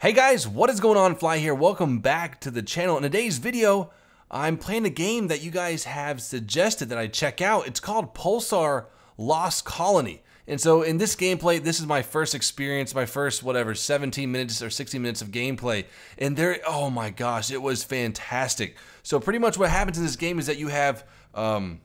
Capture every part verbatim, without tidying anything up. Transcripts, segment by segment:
Hey guys, what is going on? Fly here. Welcome back to the channel. In today's video, I'm playing a game that you guys have suggested that I check out. It's called Pulsar Lost Colony. And so in this gameplay, this is my first experience, my first whatever, seventeen minutes or sixty minutes of gameplay. And there, oh my gosh, it was fantastic. So pretty much what happens in this game is that you have um,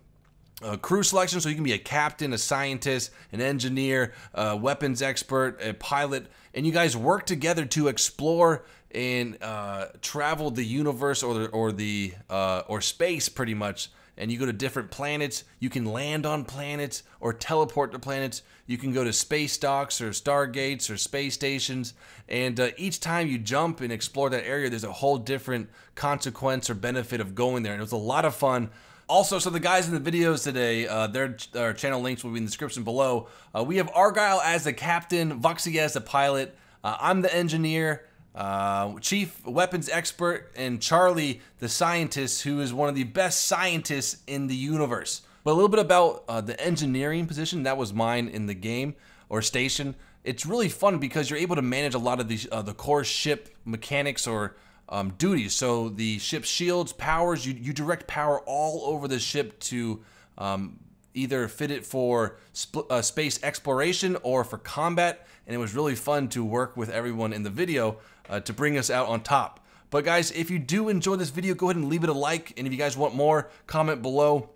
Uh, crew selection, so you can be a captain, a scientist, an engineer, a weapons expert, a pilot, and you guys work together to explore and uh, travel the universe or the, or the uh, or space, pretty much. And you go to different planets. You can land on planets or teleport to planets. You can go to space docks or stargates or space stations. And uh, each time you jump and explore that area, there's a whole different consequence or benefit of going there. And it was a lot of fun. Also, so the guys in the videos today, uh, their, their channel links will be in the description below. Uh, we have Argyle as the captain, Voxie as the pilot, uh, I'm the engineer, uh, Chief Weapons Expert, and Charlie the scientist, who is one of the best scientists in the universe. But a little bit about uh, the engineering position, that was mine in the game, or station. It's really fun because you're able to manage a lot of the, uh, the core ship mechanics or Um, duties. So the ship's shields, powers, you, you direct power all over the ship to um, either fit it for sp uh, space exploration or for combat. And it was really fun to work with everyone in the video uh, to bring us out on top. But guys, if you do enjoy this video, go ahead and leave it a like. And if you guys want more, comment below.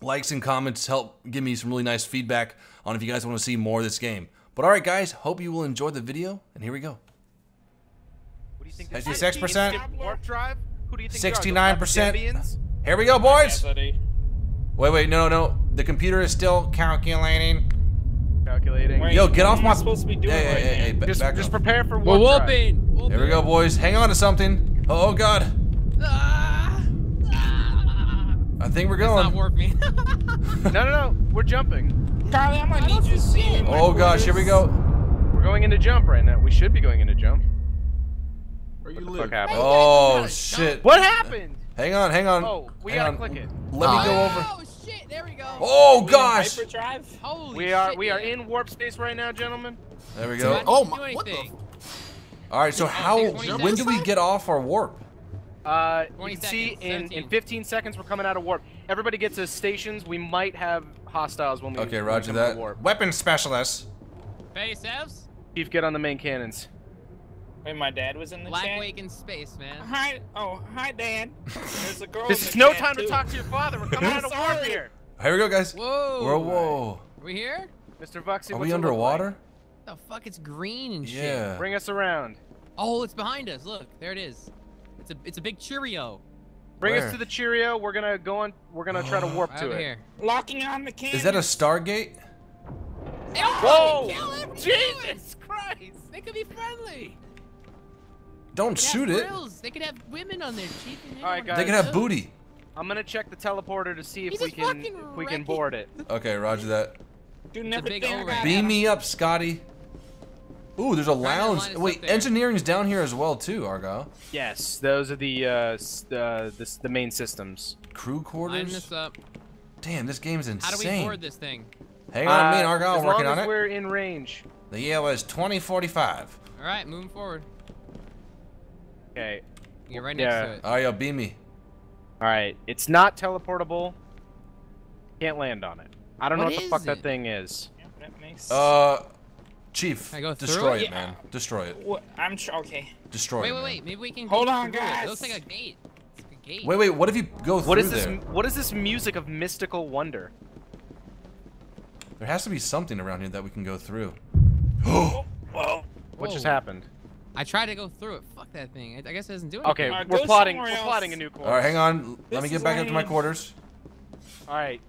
Likes and comments help give me some really nice feedback on if you guys want to see more of this game. But alright guys, hope you will enjoy the video, and here we go. sixty-six percent, sixty-nine percent. Here we go, boys. Wait, wait, no, no. The computer is still calculating. Calculating. Wait, Yo, get off my. Supposed to be doing hey, right hey, hey, hey, just, back just prepare for warp drive. Whooping. Here we go, boys. Hang on to something. Oh, oh God. Ah, ah. I think we're going. It's not warping. no, no, no. We're jumping. Charlie, I'm gonna need you to see it. Oh gosh, here we go. We're going into jump right now. We should be going into jump. What the fuck happened? Oh shit! What happened? Hang on, hang on. Oh, we gotta click it. Let me go over. Oh shit! There we go. Oh gosh! We are we are in warp space right now, gentlemen. There we go. Oh my! What the? All right. So how? When do we get off our warp? Uh, you see, in in fifteen seconds we're coming out of warp. Everybody gets to stations. We might have hostiles when we. Okay, roger that. Weapon specialists. Face F's. Chief, get on the main cannons. Wait, my dad was in the chat? Blackwake in space, man. Hi, oh, hi, Dad. There's a girl. This is no time to talk to your father. We're coming out of warp here. Here we go, guys. Whoa. Whoa, whoa. Are we here? Mister Voxie, are we underwater? What the fuck? It's green and shit. Yeah. Bring us around. Oh, it's behind us. Look, there it is. It's a, it's a big Cheerio. Bring Where? us to the Cheerio. We're gonna go on. We're gonna try to warp right to it. Here. Locking on the cannon. Is that a Stargate? Oh, whoa! Jesus Christ! They could be friendly. Don't shoot it. They could have women on their cheek. All right, guys. They could have booty. I'm gonna check the teleporter to see if we can if we can board it. Okay, roger that. Beam me up, Scotty. Ooh, there's a lounge. Wait, engineering's down here as well too, Argyle. Yes, those are the uh, uh the the main systems. Crew quarters. Line this up. Damn, this game's insane. How do we board this thing? Hang on, uh, me and Argyle are working on it. As long as we're in range. The year was twenty forty-five. All right, moving forward. Okay. You're right next yeah. to it. Oh, yo, beam me. Alright, it's not teleportable. Can't land on it. I don't what know what the fuck it? that thing is. Yeah, that makes... Uh, Chief, destroy it, it yeah. man. Destroy it. What? I'm tr okay. Destroy wait, it. Wait, wait, wait. Maybe we can. Hold on, guys. It. it looks like a gate. It's like a gate. Wait, wait. What if you go what through is this, there? What is this music of mystical wonder? There has to be something around here that we can go through. Whoa. Whoa. What just happened? I tried to go through it. Fuck that thing. I, I guess it doesn't do anything. Okay, right, we're plotting. We're plotting a new course. All right, hang on. This Let me get back lame. up to my quarters. All right,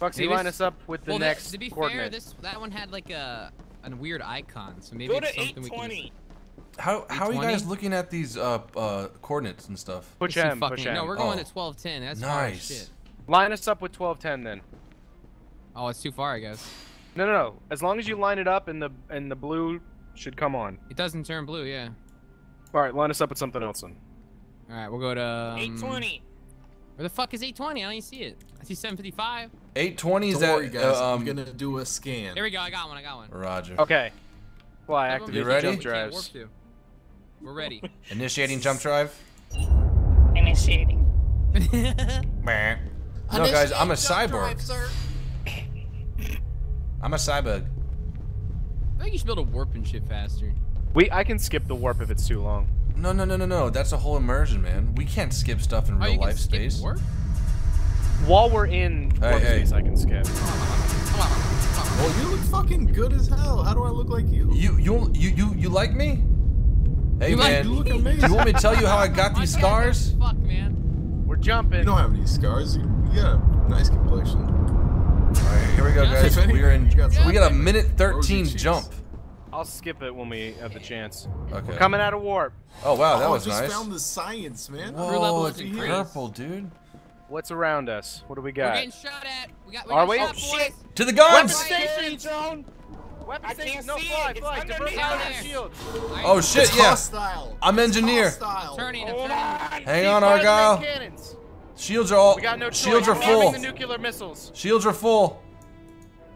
Voxie, line us up with the well, next this, To be fair, this that one had like a a weird icon, so maybe go it's to something we can. Just... How how are you guys looking at these uh uh coordinates and stuff? Push M. Push M. No, we're going oh. to twelve ten. That's nice. Shit. Line us up with twelve ten then. Oh, it's too far, I guess. No, no, no. As long as you line it up in the in the blue. Should come on. It doesn't turn blue, yeah. All right, line us up with something else then. All right, we'll go to um, eight twenty. Where the fuck is eight twenty? I don't even see it. I see seven fifty-five. eight twenty is that? Guys, uh, um, I'm gonna do a scan. There we go. I got one. I got one. Roger. Okay. Well, I activated the jump drives. We're ready. Initiating jump drive. Initiating. No, guys, I'm a cyborg. Drive, sir. I'm a cyborg. I think you should be able to warp and shit faster. We, I can skip the warp if it's too long. No, no, no, no, no. That's a whole immersion, man. We can't skip stuff in real oh, you life can skip space. Warp? While we're in warp hey, space, hey. I can skip. Well, you look fucking good as hell. How do I look like you? You, you, you, you, you like me? Hey, you man. Like, you look amazing. You want me to tell you how I got these scars? Fuck, man. We're jumping. You don't have any scars. You, you got a nice complexion. All right, here we go, guys. We're in. We got a minute thirteen jump. I'll skip it when we have the chance. Okay. We're coming out of warp. Oh wow, that oh, was nice. I just nice. found the science, man. Whoa, it's purple, dude. What's around us? What do we got? We're getting shot at. We got. We Are we? Shot, oh, shit. To the guns! Weapon station! Weapon station! No, fly, fly! Divert the shield! Oh shit, yeah. Hostile. I'm engineer. Hang on, Argyle. Shields are all. We got no choice. Shields are full. The nuclear missiles. Shields are full.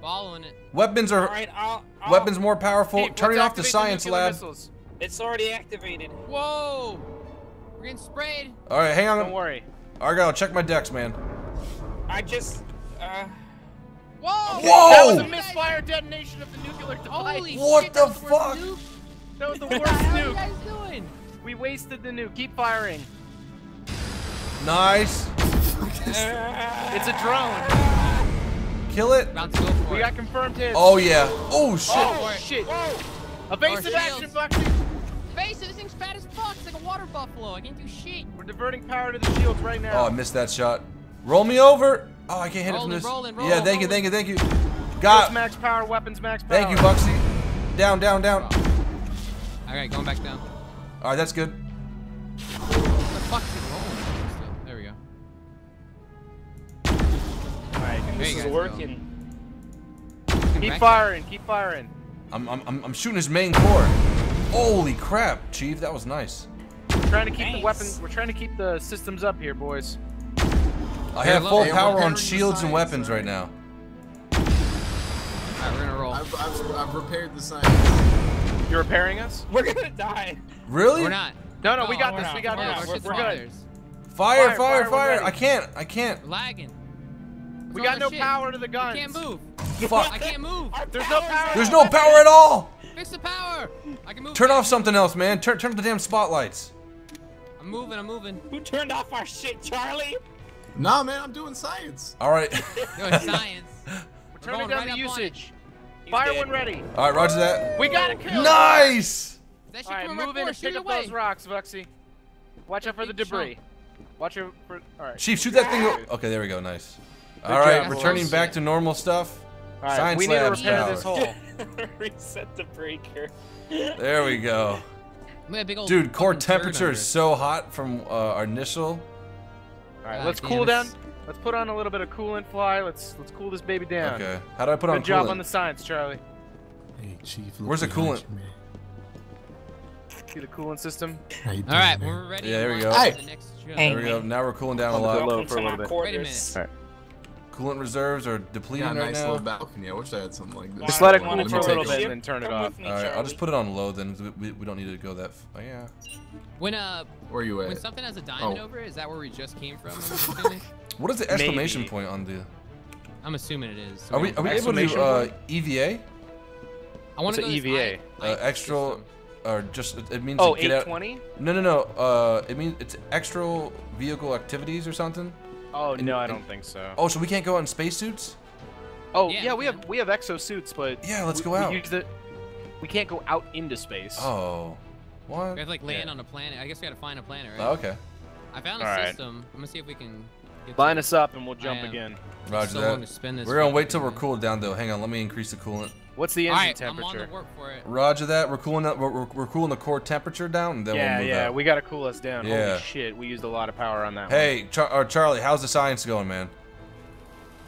Following it. Weapons are right, I'll, I'll, weapons more powerful. Hey, turning off the science the lab. Missiles. It's already activated. Whoa! We're getting sprayed. All right, hang on. Don't worry. Argyle, check my decks, man. I just. Uh... Whoa! Okay. Whoa! That was a misfire detonation of the nuclear device. Holy what shit, the fuck? That was the worst nuke. What are you guys doing? We wasted the nuke. Keep firing. Nice. It's a drone. Kill it. We got confirmed hits. Oh yeah. Oh shit. Oh shit. Whoa. Evasive action, Voxie. Evasive. This thing's fat as fuck. It's like a water buffalo. I can't do shit. We're diverting power to the shields right now. Oh, I missed that shot. Roll me over. Oh, I can't hit it from this. Rolling, rolling, yeah, thank rolling. you, thank you, thank you. Got max power. Weapons max power. Thank you, Voxie. Down, down, down. Oh. All right, going back down. All right, that's good. What the fuck is rolling? There we go. Alright, this is working. Keep firing, keep firing. I'm I'm I'm shooting his main core. Holy crap, Chief, that was nice. We're trying to keep nice. the weapons. We're trying to keep the systems up here, boys. I have full power on shields and weapons right now. Alright, we're gonna roll. I've, I've, I've repaired the science. You're repairing us? We're gonna die. Really? We're not. No, no, we got this. We got this. We're good. Fire, fire, fire! I can't. I can't. Lagging. We got no shit. power to the guns. I can't move. Fuck. I can't move. There's no power. There's no power at all. Fix the power. I can move. Turn back. off something else, man. Turn turn off the damn spotlights. I'm moving. I'm moving. Who turned off our shit, Charlie? Nah, man. I'm doing science. All right. Doing science. We're turning down right the usage. On Fire when ready. All right, roger that. We got a kill. Nice. That all right, move in and pick up away. those rocks, Voxie. Watch out for the debris. Watch out for. All right. Chief, shoot that thing. Okay, there we go. Nice. All right, returning back to normal stuff. All right, Science we need to repair power. this hole. Reset the breaker. There we go. Dude, core temperature is so hot from uh, our initial. All right, uh, let's cool down. Let's put on a little bit of coolant, Fly. Let's let's cool this baby down. Okay. How do I put on coolant? Good job on the science, Charlie. Hey, Chief. Where's the coolant? See the coolant system. All right, we're ready. Yeah, there we go. There we go. Now we're cooling down a lot for a little bit. Wait a minute. All right. Coolant reserves are depleted yeah, right nice now. Balcony. I wish I had something like this. Just let it cool for a little bit and then turn it off. All right, I'll just put it on low then. We, we don't need to go that. Oh, yeah. When uh, where you at? When something has a diamond oh. over it, is that where we just came from? What is the exclamation Maybe. point on the? I'm assuming it is. So are we are we able to do uh, E V A? I want to go E V A. I, uh, extra or just it means oh, to get out. Oh, eight twenty? No, no, no. Uh, it means it's extra vehicle activities or something. Oh and, no, I don't and, think so. Oh, so we can't go out in spacesuits? Oh yeah, yeah we have we have exo suits, but yeah, let's we, go out. We, use the, we can't go out into space. Oh, what? We have to like land yeah. on a planet. I guess we got to find a planet, right? Oh, okay. I found a All system. Right. I'm gonna see if we can. Get Line us up and we'll jump again. Roger so that. To we're gonna wait till we're cooled down though. Hang on, let me increase the coolant. What's the engine All right, temperature? I'm on the warp for it. Roger that. We're cooling up. We're, we're cooling the core temperature down. And then yeah, we'll move yeah. Out. We gotta cool us down. Yeah. Holy shit, we used a lot of power on that. Hey, one. Char uh, Charlie, how's the science going, man?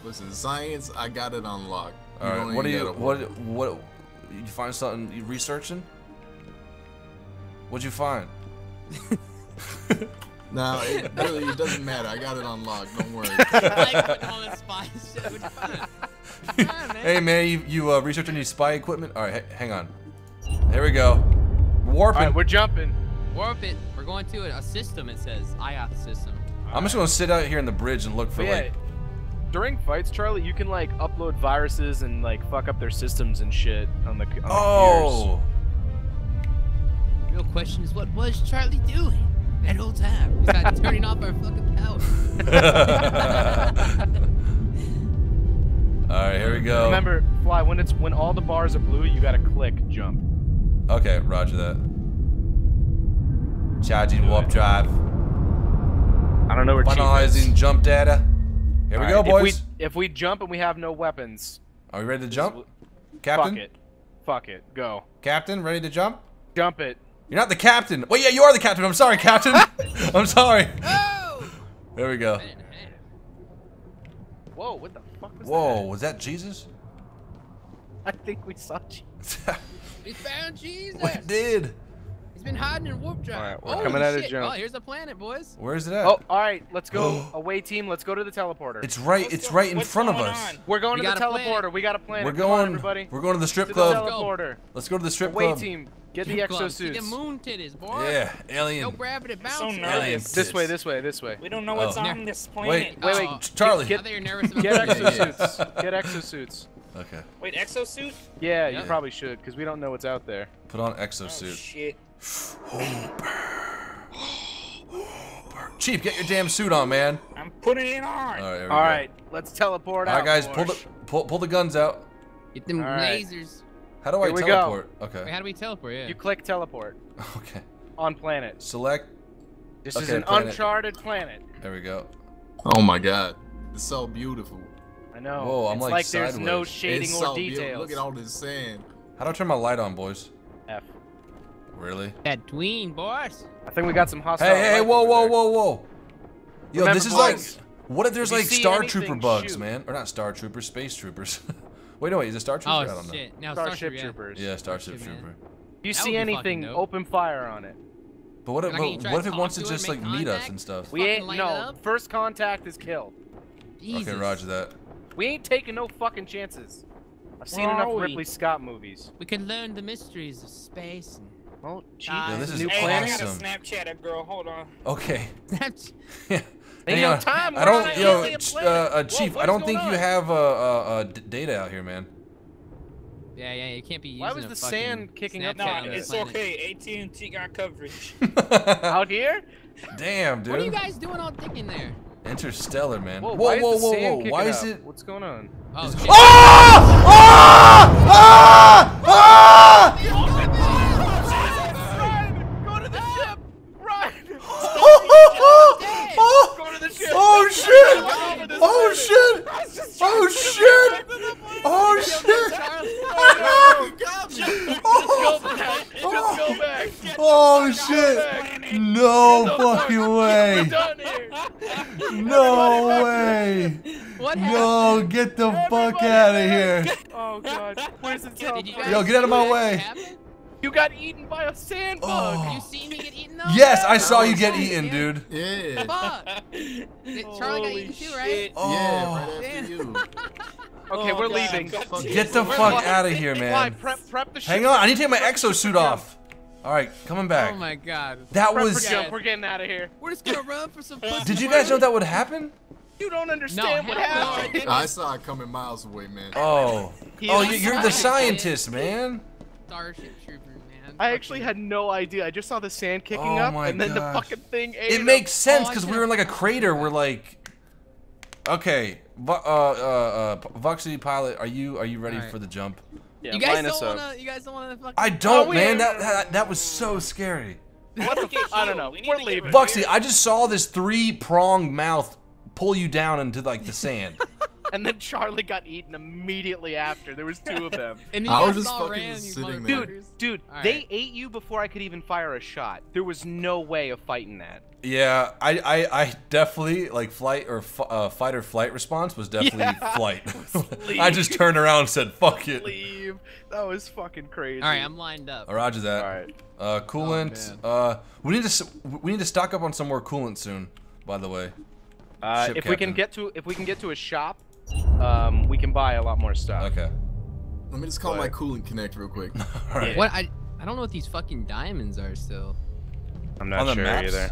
Listen, science, I got it unlocked. All you right. What are you? What? What? You find something? You researching? What'd you find? No, it really it doesn't matter. I got it unlocked. Don't worry. Like putting all this spy shit. What'd you find? Yeah, man. Hey man, you, you uh, researching any spy equipment? All right, hang on. There we go. Warping. All right, we're jumping. orbit. We're going to a system, it says. I O T H system. I'm just gonna sit out here in the bridge and look for, yeah, like... During fights, Charlie, you can, like, upload viruses and, like, fuck up their systems and shit on the, on the oh. computers. Real question is, what was Charlie doing that whole time? Was that turning off our fucking power? Alright, here we go. Remember, Fly, when it's when all the bars are blue, you gotta click jump. Okay, roger that. Charging warp drive. I don't know where Finalizing is. jump data. Here all we right, go, boys. If we, if we jump and we have no weapons. Are we ready to jump? Captain? Fuck it. Fuck it. Go. Captain, ready to jump? Jump it. You're not the captain. Wait, yeah, you are the captain. I'm sorry, Captain. I'm sorry. Oh! There we go. Man, man. Whoa, what the fuck was Whoa, that? Whoa, was that Jesus? I think we saw Jesus. We found Jesus. We did. He's been hiding in warp drive. All right, we're Holy coming out of jump. Oh, here's the planet, boys. Where is it at? Oh, all right, let's go. Away team, let's go to the teleporter. It's right. Let's it's go. right in What's front of us. On? We're going we to the teleporter. Plan. We got a plan. We're going. Come on, everybody. We're going to the strip to club. The teleporter. Let's go to the strip Away club. Away team, get strip the exosuits. The moon titties, boy. Yeah, alien. No gravity bouncing. So nervous. This way, this way, this way. We don't know what's oh. on this planet. Wait, wait, wait. Uh, Charlie. Get, get, get exosuits. Get exosuits. Okay. Wait, exosuit? Yeah, you yeah. probably should, because we don't know what's out there. Put on exosuit. Oh, shit. Chief, get your damn suit on, man. I'm putting it on. All right, All right let's teleport All out. All right, guys, pull the, pull, pull the guns out. Get them All lasers. Right. How do I Here teleport? Okay. Wait, how do we teleport? Yeah. You click teleport. Okay. On planet. Select. This okay, is an planet. uncharted planet. There we go. Oh, my God. It's so beautiful. I know. Whoa, I'm it's like, like there's no shading it's or so details. Beautiful. Look at all this sand. How do I turn my light on, boys? F. Really? That tween, boys. I think we got some hostile. Hey, hey, whoa, whoa, whoa, whoa. Yo, Remember this is bugs. like, what if there's if like Star anything, Trooper bugs, shoot. man? Or not Star Troopers, Space Troopers. Wait, no, wait, is it Star Trooper? Oh, I don't shit. know. No, Starship Star Troopers. Yeah, Starship Trooper. Man. You that see anything, open fire on it. But what if, like, what, what if it wants to, to just like meet us and stuff? We ain't, no, first contact is killed. Jesus. Okay, roger that. We ain't taking no fucking chances. I've seen Where enough Ripley we? Scott movies. We can learn the mysteries of space. And oh, yeah, this is new hey, I gotta Snapchat a girl. Hold on. Okay. That's. yeah. Ain't no time. I don't. Yo, uh, uh, Chief, Whoa, I don't think on? you have uh, uh, data out here, man. Yeah, yeah, you can't be using. Why was the sand kicking Snapchat up? No, it's planet. okay. A T and T got coverage. Out here? Damn, dude. What are you guys doing all thick in there? Interstellar, man. Whoa, whoa, whoa, whoa, whoa. Why is it? What's going on? Oh! Oh! Ah! Ah! Go to the ship! Run! Go to the ship! Oh shit! Oh shit! Oh shit! Oh shit! Oh shit! No fucking way! No way! No, get the Everybody fuck out of here! Oh god, where's the teleporter? Yo, get out of my way! You got eaten by a sand bug! Oh. You seen me get eaten though? Yes, I saw you get eaten, dude. Yeah. Fuck! Charlie got eaten too, right? Oh. Yeah, right after you. Okay, oh, we're god. leaving. Get the we're fuck out of here, man. Why? Prep, prep the ship. Hang on, I need to take my exosuit off. All right, coming back. Oh my god. That Prep was. Jump. We're getting out of here. We're just gonna run for some. Did you guys know that would happen? You don't understand no, what happened. No, I saw it coming miles away, man. Oh. Oh, you're the scientist, man. Starship Trooper, man. I actually had no idea. I just saw the sand kicking oh up, and then gosh. the fucking thing ate it. It makes sense because oh, we were in like a crater. We're like, okay, uh, uh, uh, Voxie pilot, are you are you ready right. for the jump? Yeah, you, guys don't wanna, you guys don't want to fucking... I don't, oh, man. That, that that was so scary. What the fuck? I don't know. We We're leaving. Voxie, I just saw this three-pronged mouth pull you down into, like, the sand. And then Charlie got eaten immediately after. There was two of them. And I was just fucking ran, sitting there. Dude, dude right. they ate you before I could even fire a shot. There was no way of fighting that. Yeah, I, I, I definitely, like, flight or uh, fight or flight response was definitely yeah. flight. I just turned around and said, fuck it. Leave. That was fucking crazy. All right, I'm lined up. All right, roger that. All right. Uh, coolant. Oh, uh, we need to we need to stock up on some more coolant soon. By the way. Uh, if Captain. we can get to if we can get to a shop, um, we can buy a lot more stuff. Okay. Let me just call but... my coolant connect real quick. All right. Yeah. What I I don't know what these fucking diamonds are still. I'm not sure maps? either.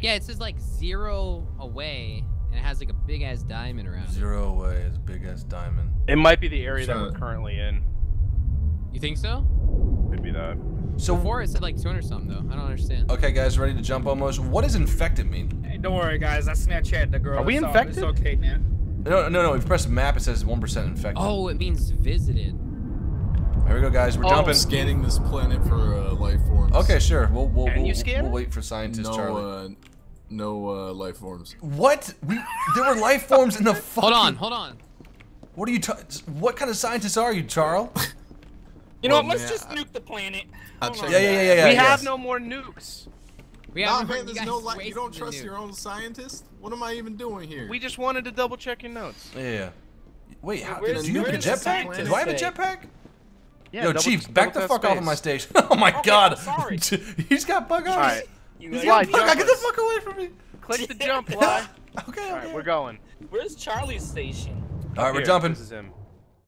Yeah, it says like zero away, and it has like a big ass diamond around zero it. Zero away is big ass diamond. It might be the area so, that we're currently in. You think so? Could be that. So before it said like two hundred something though. I don't understand. Okay, guys, ready to jump almost. What does infected mean? Hey, don't worry, guys. I Snapchat the girl. Are we it's infected? All, it's okay, man. No, no, no. If you press map, it says one percent infected. Oh, it means visited. Here we go, guys. We're oh, jumping. Scanning this planet for uh, life forms. Okay, sure. We'll we'll, Can we'll, you scan? we'll wait for scientists, no, Charlie. Uh, no uh, life forms. What? We there were life forms in the fucking. Hold on, hold on. What are you? What kind of scientist are you, Charles? You know well, what? Let's yeah, just nuke the planet. I'll check yeah, yeah, yeah, yeah, yeah. We yes. have no more nukes. We nah, have man, there's no life. You don't trust your own scientist? What am I even doing here? We just wanted to double check your notes. Yeah. Wait, how, did you nuke a jetpack? Do I have a jetpack? Yeah, yo, Chief, back the fuck off of my station. Oh my okay, god. Sorry. He's got bug eyes. All right. He's got bug eyes. Get the fuck away from me. Click the jump, Fly. Okay, okay. All right, we're going. Where's Charlie's station? All right, we're jumping. This is him.